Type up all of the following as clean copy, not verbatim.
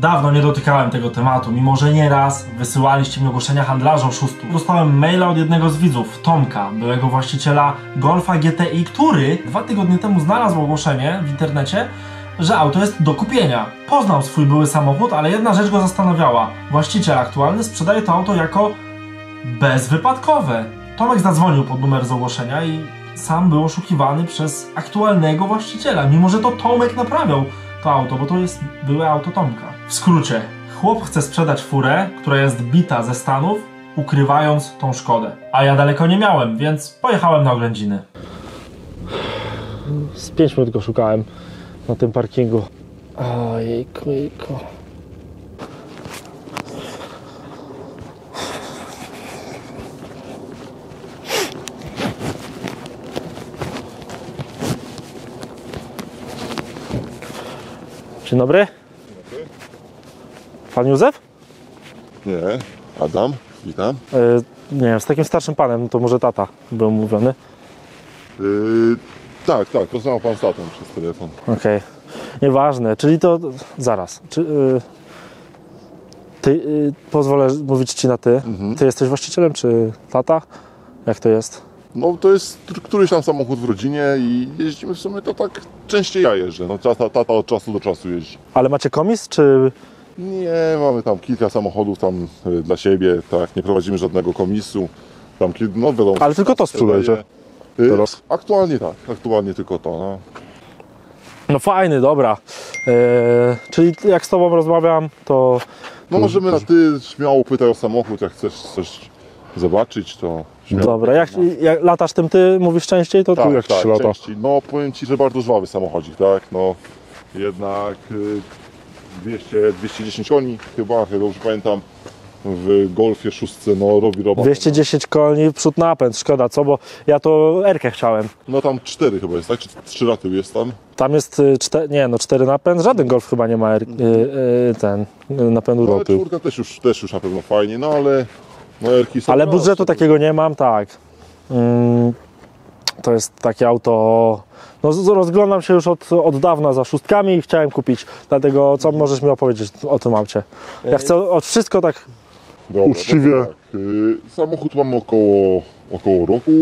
Dawno nie dotykałem tego tematu, mimo że nieraz wysyłaliście mi ogłoszenia handlarza oszustów. Dostałem maila od jednego z widzów, Tomka, byłego właściciela Golfa GTI, który 2 tygodnie temu znalazł ogłoszenie w internecie, że auto jest do kupienia. Poznał swój były samochód, ale jedna rzecz go zastanawiała. Właściciel aktualny sprzedaje to auto jako bezwypadkowe. Tomek zadzwonił pod numer z ogłoszenia i sam był oszukiwany przez aktualnego właściciela, mimo że to Tomek naprawiał to auto, bo to jest byłe auto Tomka. W skrócie, chłop chce sprzedać furę, która jest bita ze Stanów, ukrywając tą szkodę. A ja daleko nie miałem, więc pojechałem na oględziny. Z 5 minut go szukałem na tym parkingu. Ojejku, jejku. Dzień dobry. Pan Józef? Nie, Adam, witam. Nie wiem, z takim starszym panem, to może tata był mówiony? Tak, poznał pan z tatą przez telefon. Okej, nieważne, czyli to zaraz. Czy, ty, pozwolę mówić ci na ty. Mhm. Ty jesteś właścicielem, czy tata? Jak to jest? No to jest któryś tam samochód w rodzinie i jeździmy w sumie to tak częściej ja jeżdżę, no tata od czasu do czasu jeździ. Ale macie komis, czy...? Nie, mamy tam kilka samochodów tam dla siebie, tak, nie prowadzimy żadnego komisu, tam no wiadomo... Ale tylko to sprzedajecie? Aktualnie tak, aktualnie tylko to, no. No fajny, dobra, czyli jak z tobą rozmawiam, to... No możemy na ty, śmiało pytaj o samochód, jak chcesz coś zobaczyć, to... Śmiało. Dobra, jak latasz tym ty, mówisz częściej, to tak, tu jak tak, lata? Częściej. No powiem ci, że bardzo żwawy samochodzik, tak, no jednak 210 koni chyba, jak dobrze pamiętam, w Golfie 6, no robi robotę. 210 koni, przód napęd, szkoda, co, bo ja to R-kę chciałem. No tam 4 chyba jest, tak, czy 3 raty jest tam? Tam jest, 4 napęd, żaden Golf chyba nie ma napędu do tyłu. No czwórka też już na pewno fajnie, no ale... No, ale budżetu takiego nie mam, tak. To jest takie auto... No, rozglądam się już od dawna za szóstkami i chciałem kupić. Dlatego co możesz mi opowiedzieć o tym aucie? Ja chcę od wszystko tak... Dobra, uczciwie. No tak. Samochód mam około roku.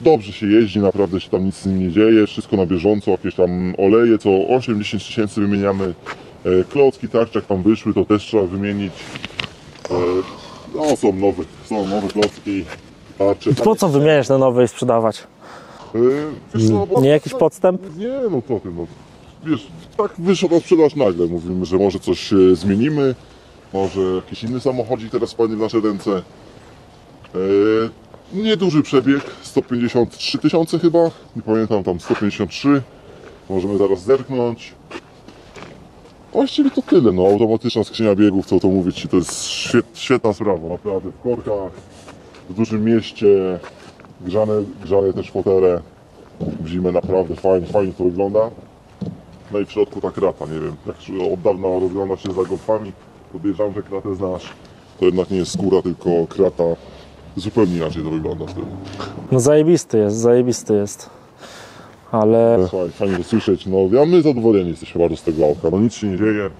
Dobrze się jeździ, naprawdę się tam nic z nim nie dzieje. Wszystko na bieżąco, jakieś tam oleje. Co 8-10 tysięcy wymieniamy. Klocki, tarcze jak tam wyszły, to też trzeba wymienić. No są nowe klocki, tarcze. Po co wymieniasz na nowe i sprzedawać? Wiesz, no, nie jakiś podstęp? Nie, no to tym, no. Wiesz, tak wyszła ta sprzedaż nagle, mówimy, że może coś zmienimy, może jakiś inny samochodzik teraz wpadnie w nasze ręce. Nieduży przebieg, 153 tysiące chyba, nie pamiętam, tam 153, możemy zaraz zerknąć. Właściwie to tyle, no, automatyczna skrzynia biegów, co to mówić, to jest świetna sprawa, naprawdę, w korkach, w dużym mieście, grzane też fotere, w zimę naprawdę fajnie to wygląda. No i w środku ta krata, nie wiem, jak od dawna rozgląda się za golfami, podejrzewam, że kratę znasz, to jednak nie jest skóra, tylko krata, zupełnie inaczej to wygląda wtedy. No zajebisty jest. Ale... Słuchaj, fajnie to słyszeć, no ja my zadowoleni jesteśmy bardzo z tego auta, no nic się nie dzieje.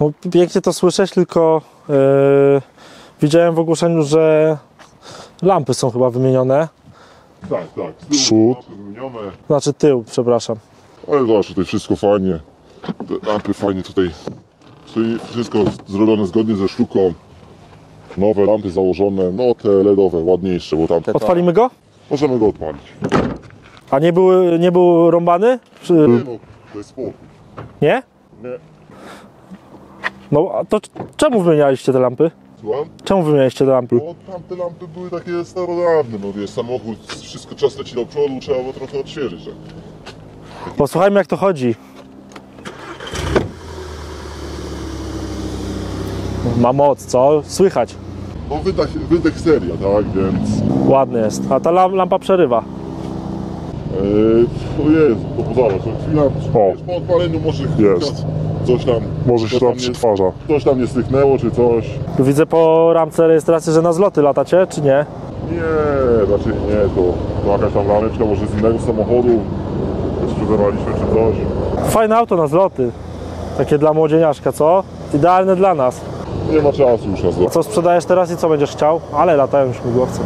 No pięknie to słyszeć, tylko widziałem w ogłoszeniu, że lampy są chyba wymienione. Tak, przód wymienione. Znaczy tył, przepraszam. Ale zobacz, tutaj wszystko fajnie, te lampy fajnie tutaj wszystko zrobione zgodnie ze sztuką. Nowe lampy założone, no te LEDowe, ładniejsze, bo tam... Odpalimy go? Możemy go odpalić. A nie był rąbany? Czy... Nie, no, to jest spór. Nie? Nie. No a to czemu wymienialiście te lampy? Słucham? Czemu wymienialiście te lampy? No tamte lampy były takie starodawne, no wiesz, samochód, wszystko czas leci do przodu, trzeba było trochę odświeżyć. Tak? Posłuchajmy jak to chodzi. Ma moc, co? Słychać. No wydech seria, tak, więc... Ładny jest, a ta lampa przerywa. To jest, to pozwolę, co chwila, po odpaleniu może jest. Coś tam... Może się tam przetwarza. Coś tam nie styknęło, czy coś. Tu widzę po ramce rejestracji, że na zloty latacie, czy nie? Nie, raczej nie, to jakaś tam rameczka może z innego samochodu. Sprzedawaliśmy, czy coś. Fajne auto na zloty. Takie dla młodzieniaszka, co? Idealne dla nas. Nie ma czasu już na zloty. Co sprzedajesz teraz i co będziesz chciał? Ale latają już śmigłowce.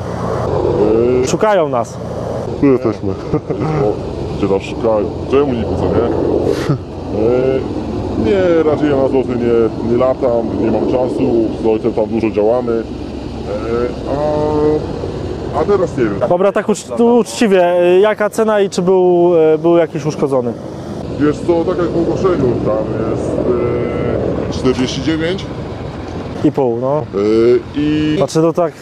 Szukają nas. Tu jesteśmy. Gdzie nas szukają? Czemu nie kucę, nie? Nie, raczej ja na złoty nie latam, nie mam czasu, z ojcem tam dużo działamy, a teraz nie wiem. Dobra, tak uczciwie, jaka cena i czy był jakiś uszkodzony? Wiesz co, tak jak w ogłoszeniu, tam jest 49. I pół, no. Znaczy, no tak,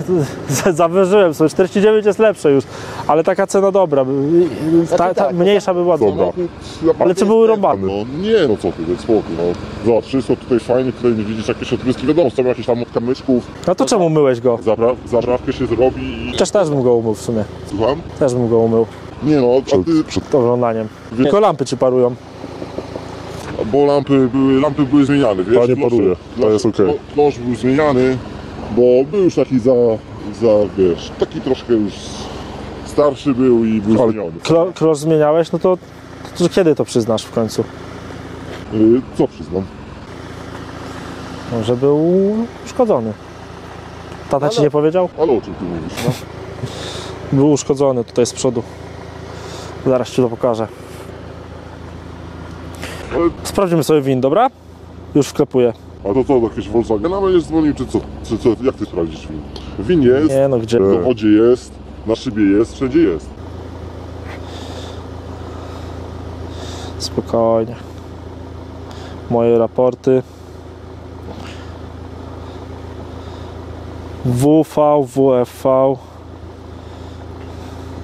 zawyżyłem sobie, 49 jest lepsze już, ale taka cena dobra, ta mniejsza by była dobra. Ale czy były rąbane? No nie, no co ty, więc spokój, no. Zobacz, wszystko tutaj fajnie, tutaj widzisz jakieś odpryski, wiadomo, są jakieś tam od kamyczków. No to czemu myłeś go? Zaprawkę się zrobi i... Też bym go umył w sumie. Słucham? Też bym go umył. Nie no, przed oglądaniem. Tylko lampy ci parują. Bo lampy były zmieniane, wiesz? Panie paruje, to jest okej. Okay. Noż był zmieniany, bo był już taki wiesz, taki troszkę już starszy był i był zmieniony. Klosz zmieniałeś, no to kiedy to przyznasz w końcu? Co przyznam? No, że był uszkodzony. Tata ci nie powiedział? Ale o czym ty mówisz? No. Był uszkodzony tutaj z przodu. Zaraz ci to pokażę. Sprawdzimy sobie win, dobra? Już wklepuję. A to co, jakieś Volkswagena będziesz dzwonił, czy co? Jak ty sprawdzisz win? Win jest, nie, no gdzie? W wodzie jest, na szybie jest, wszędzie jest. Spokojnie. Moje raporty. WV, WFV.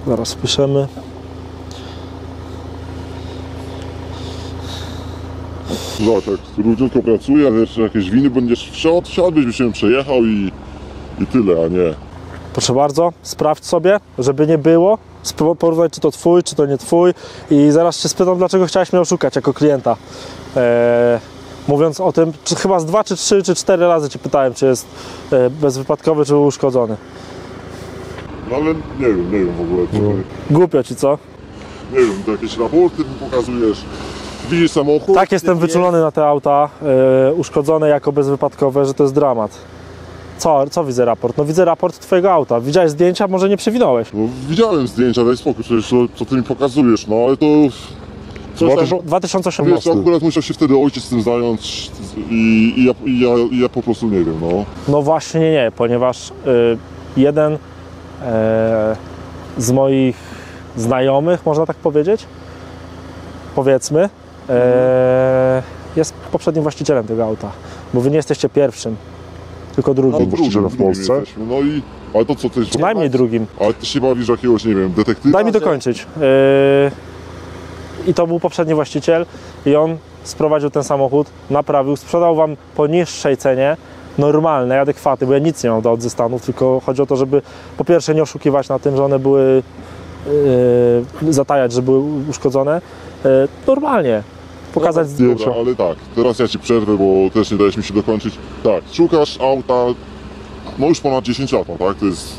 Zaraz piszemy. No tak, równiutko pracuję, ale jeszcze jakieś winy będziesz wsiadłbyś, byś się przejechał i tyle, a nie. Proszę bardzo, sprawdź sobie, żeby nie było, porównaj czy to twój, czy to nie twój i zaraz się spytam, dlaczego chciałeś mnie oszukać jako klienta. Mówiąc o tym, czy chyba z 2, czy 3, czy 4 razy cię pytałem, czy jest bezwypadkowy, czy był uszkodzony. No ale nie wiem w ogóle. Głupio ci, co? Nie wiem, to jakieś raporty mi pokazujesz. Widzisz samochód? Tak, jestem wyczulony na te auta uszkodzone jako bezwypadkowe, że to jest dramat. Co widzę raport? No widzę raport twojego auta. Widziałeś zdjęcia? Może nie przewinąłeś? No, widziałem zdjęcia, daj spokój, przecież co ty mi pokazujesz, no ale to... 2018. Wiesz, akurat musiał się wtedy ojciec z tym zająć i ja po prostu nie wiem, no. No właśnie nie, ponieważ jeden z moich znajomych, można tak powiedzieć, powiedzmy, jest poprzednim właścicielem tego auta. Mówi, nie jesteście pierwszym, tylko drugim. No, właścicielem w Polsce. Jesteśmy. No i, ale to co ty... Przynajmniej drugim. Ale ty się bawisz jakiegoś, nie wiem, detektywa? Daj mi dokończyć. I to był poprzedni właściciel i on sprowadził ten samochód, naprawił, sprzedał wam po niższej cenie, normalnej, adekwatnej, bo ja nic nie mam do odzystanów, tylko chodzi o to, żeby po pierwsze nie oszukiwać na tym, że one były... zatajać, że były uszkodzone. Normalnie. Pokazać zdjęcia. Dobra, ale tak, teraz ja ci przerwę, bo też nie dajesz mi się dokończyć. Tak, szukasz auta, no już ponad 10 lat, tak? To jest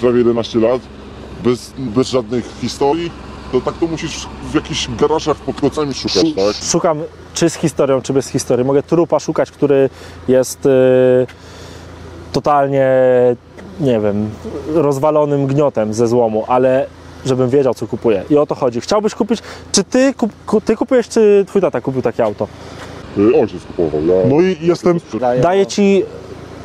prawie 11 lat, bez żadnych historii. To tak to musisz w jakichś garażach pod kocami szukać, tak? Szukam czy z historią, czy bez historii. Mogę trupa szukać, który jest totalnie, nie wiem, rozwalonym gniotem ze złomu, ale żebym wiedział, co kupuję. I o to chodzi. Chciałbyś kupić... Czy ty kupujesz, czy twój tata kupił takie auto? Ojciec kupował. Ja... No i jestem... Daję ci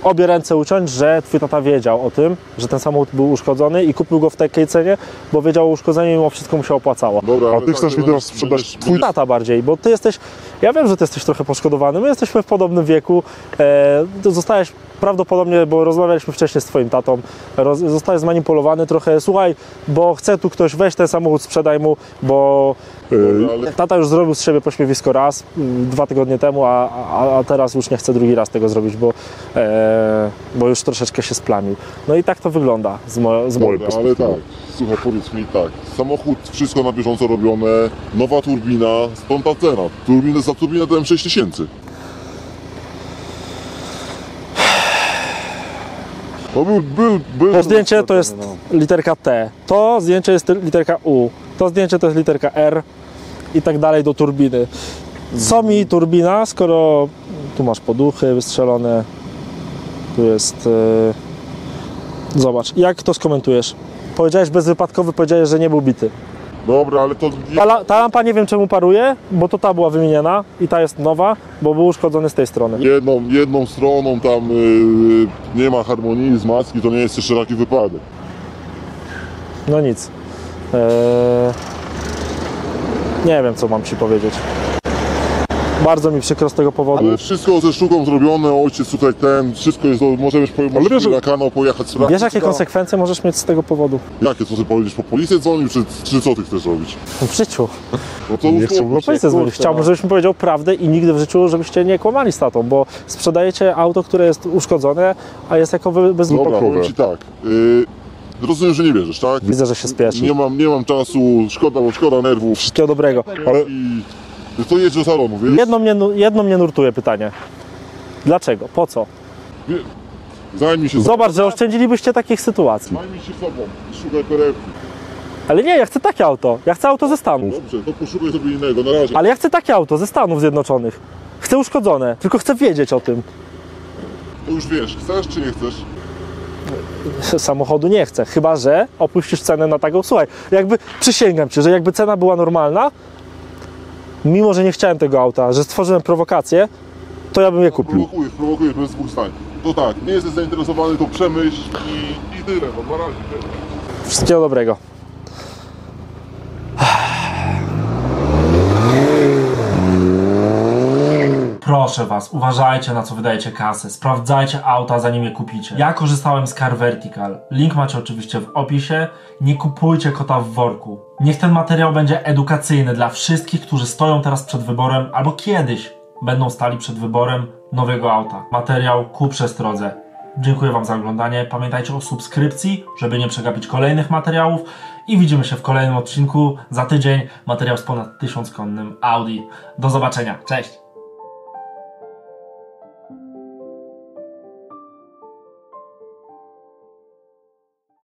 obie ręce uciąć, że twój tata wiedział o tym, że ten samochód był uszkodzony i kupił go w takiej cenie, bo wiedział o uszkodzeniu i mimo wszystko mu się opłacało. Dobra, a ty chcesz mi teraz sprzedać... Twój tata bardziej, bo ty jesteś... Ja wiem, że ty jesteś trochę poszkodowany. My jesteśmy w podobnym wieku. Zostałeś... Prawdopodobnie, bo rozmawialiśmy wcześniej z twoim tatą, zostaje zmanipulowany trochę. Słuchaj, bo chce tu ktoś, weź ten samochód, sprzedaj mu, bo tata już zrobił z siebie pośmiewisko raz, 2 tygodnie temu, a teraz już nie chce drugi raz tego zrobić, bo już troszeczkę się splamił. No i tak to wygląda z mojej perspektywy. Ale tak, słuchaj, powiedz mi tak, samochód, wszystko na bieżąco robione, nowa turbina, stąd ta cena. Za turbinę dałem 6000. To zdjęcie to jest literka T, to zdjęcie jest literka U, to zdjęcie to jest literka R, i tak dalej do turbiny. Co mi turbina, skoro tu masz poduchy wystrzelone, tu jest... Zobacz, jak to skomentujesz? Powiedziałeś bezwypadkowy, powiedziałeś, że nie był bity. Dobra, ale to... Ta lampa nie wiem czemu paruje, bo to ta była wymieniana i ta jest nowa, bo był uszkodzony z tej strony. Jedną stroną tam nie ma harmonii z macki, to nie jest jeszcze taki wypadek. No nic. Nie wiem, co mam ci powiedzieć. Bardzo mi przykro z tego powodu. Ale wszystko ze sztuką zrobione, ojciec tutaj ten, wszystko jest, możesz pojechać na kanał, pojechać z rakiem. Wiesz, jakie konsekwencje możesz mieć z tego powodu? Jakie, co ty powiedzieć, po policję dzwonił, czy co ty chcesz robić? W życiu. No to nie chcę po policję dzwonić. Chciałbym, żebyś mi powiedział prawdę i nigdy w życiu, żebyście nie kłamali z tatą, bo sprzedajecie auto, które jest uszkodzone, a jest jako bezwypadkowe. Dobra, powiem ci tak. Rozumiem, że nie wierzysz, tak? Widzę, że się spieszy. Nie mam czasu, szkoda, bo szkoda nerwów. Wszystkiego dobrego. Ale... To jedź do salonu, wiesz? Jedno mnie nurtuje pytanie. Dlaczego? Po co? Zajmij się... Zobacz, że oszczędzilibyście takich sytuacji. Zajmij się sobą, szukaj perełki. Ale nie, ja chcę takie auto. Ja chcę auto ze Stanów. Dobrze, to poszukaj sobie innego, na razie. Ale ja chcę takie auto ze Stanów Zjednoczonych. Chcę uszkodzone, tylko chcę wiedzieć o tym. To już wiesz, chcesz czy nie chcesz? Samochodu nie chcę, chyba że opuścisz cenę na taką. Słuchaj, jakby przysięgam ci, że jakby cena była normalna, mimo że nie chciałem tego auta, że stworzyłem prowokację, to ja bym je kupił. Prowokujesz bez dwóch stań. To tak, nie jesteś zainteresowany, to przemyśl i tyle, no na razie. Wszystkiego dobrego. Proszę was, uważajcie, na co wydajecie kasę, sprawdzajcie auta, zanim je kupicie. Ja korzystałem z Car Vertical, link macie oczywiście w opisie. Nie kupujcie kota w worku. Niech ten materiał będzie edukacyjny dla wszystkich, którzy stoją teraz przed wyborem, albo kiedyś będą stali przed wyborem nowego auta. Materiał ku przestrodze. Dziękuję wam za oglądanie, pamiętajcie o subskrypcji, żeby nie przegapić kolejnych materiałów i widzimy się w kolejnym odcinku za tydzień. Materiał z ponad 1000-konnym Audi. Do zobaczenia, cześć!